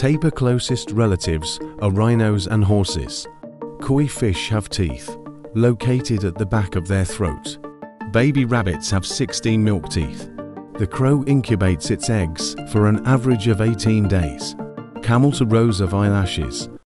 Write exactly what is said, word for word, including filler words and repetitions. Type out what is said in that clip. Tapir closest relatives are rhinos and horses. Koi fish have teeth, located at the back of their throat. Baby rabbits have sixteen milk teeth. The crow incubates its eggs for an average of eighteen days. Camels are rows of eyelashes,